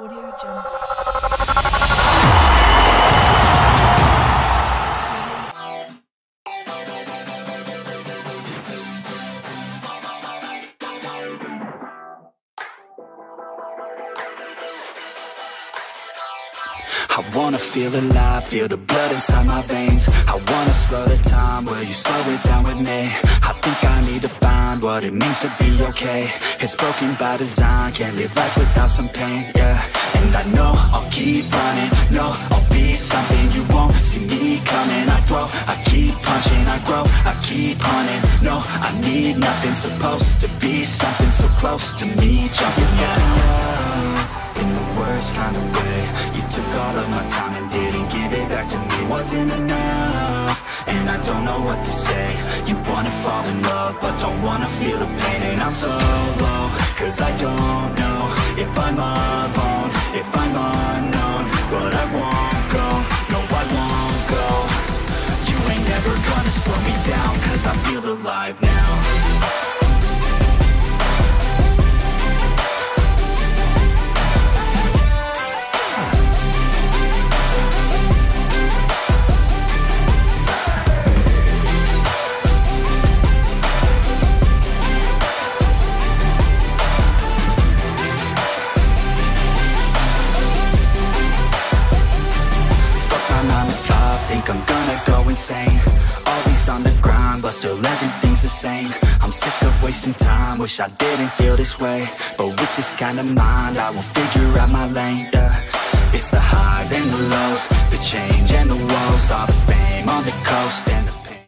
Audio Jungle. I wanna feel alive, feel the blood inside my veins. I wanna slow the time, will you slow it down with me? I think I need to find what it means to be okay. It's broken by design, can't live life without some pain, yeah. And I know I'll keep running, no, I'll be something. You won't see me coming, I grow, I keep punching. I grow, I keep hunting, no, I need nothing. Supposed to be something so close to me, jumping, yeah. In the worst kind of way, you took all of my time and didn't give it back to me. Wasn't enough, and I don't know what to say. You wanna fall in love, but don't wanna feel the pain. And I'm so low, cause I don't know if I'm alone, if I'm unknown. But I won't go, no I won't go. You ain't never gonna slow me down, cause I feel alive now. I'm gonna go insane. Always on the grind, but still everything's the same. I'm sick of wasting time, wish I didn't feel this way. But with this kind of mind, I will figure out my lane, yeah. It's the highs and the lows, the change and the woes, all the fame on the coast and the